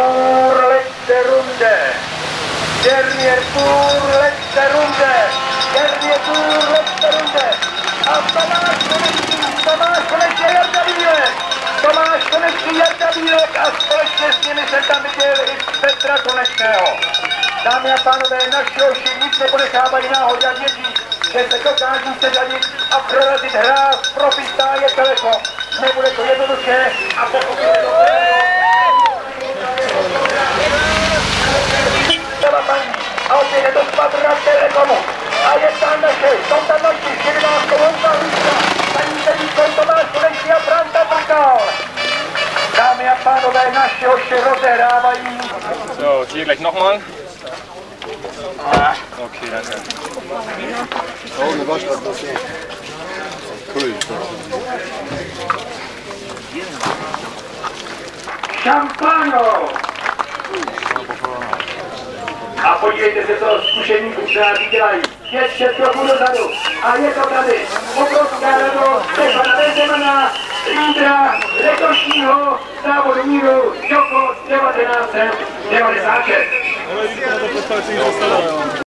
Pur, letzte Runde. Dernier Pur, letzte Runde. Dernier Pur, letzte Runde. A Tomáš konečně Jarda Bílek. Tomáš konečně Jarda Bílek a společně s nimi jsem tam viděl i Petra Konečného. Dámy a pánové, naši oši nic neponechávají náhodě a věří, že se dokáží seřadit a prorazit hra v profitá je Telekom. Nebude to jednoduché a pokud je to paní a opět je to spadra Telekomu. A je tam naše, jsou tam naši, 11. Honza Hruška, paní Sedíko, Tomáš Konečný a Franta Brkal. Dámy a pánové, naši oši rozehrávají. So, hier gleich nochmal. Ah, okay, danke. Oh, eine Waschlacht, okay. Cool. Šampano! A podívejte se, co zkušení kučáři dělají. Je 6 kroků dozadu a je to tady. Obrovská radost Stefana Bezemana, lídra letošního závodu míru Joko 1996.